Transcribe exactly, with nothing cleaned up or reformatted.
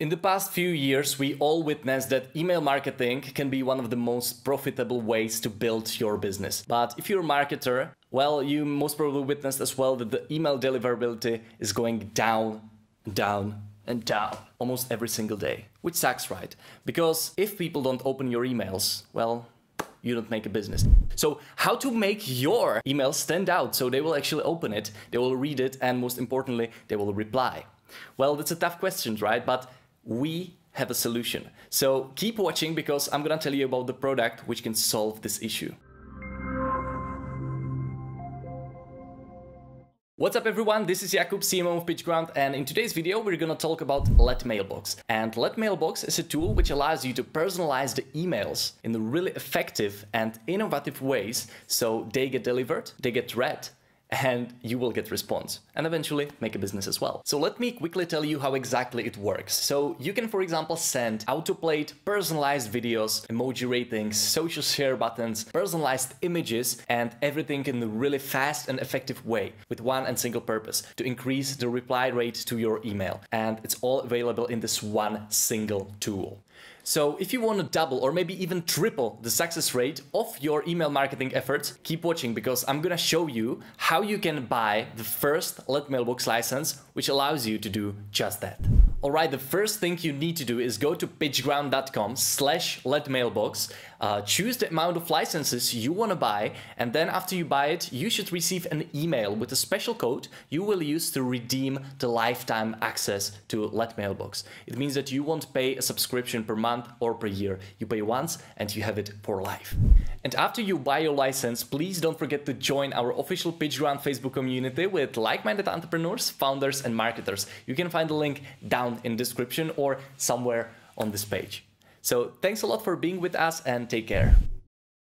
In the past few years, we all witnessed that email marketing can be one of the most profitable ways to build your business. But if you're a marketer, well, you most probably witnessed as well that the email deliverability is going down, down, and down almost every single day, which sucks, right? Because if people don't open your emails, well, you don't make a business. So how to make your email stand out so they will actually open it, they will read it, and most importantly, they will reply? Well, that's a tough question, right? But we have a solution. So keep watching, because I'm gonna tell you about the product which can solve this issue. What's up everyone, this is Jakub, C M O of PitchGround, and in today's video we're gonna talk about LetMailbox. And LetMailbox is a tool which allows you to personalize the emails in really effective and innovative ways, so they get delivered, they get read, and you will get response and eventually make a business as well. So let me quickly tell you how exactly it works. So you can, for example, send autoplayed, personalized videos, emoji ratings, social share buttons, personalized images, and everything in a really fast and effective way with one and single purpose: to increase the reply rate to your email. And it's all available in this one single tool. So if you want to double or maybe even triple the success rate of your email marketing efforts, keep watching, because I'm gonna show you how you can buy the first LetMailbox license, which allows you to do just that. Alright, the first thing you need to do is go to pitchground dot com slash LetMailbox, uh, choose the amount of licenses you want to buy, and then after you buy it, you should receive an email with a special code you will use to redeem the lifetime access to LetMailbox. It means that you won't pay a subscription per month or per year. You pay once and you have it for life. And after you buy your license, please don't forget to join our official PitchGround Facebook community with like-minded entrepreneurs, founders, and marketers. You can find the link down in description or somewhere on this page. So thanks a lot for being with us, and take care.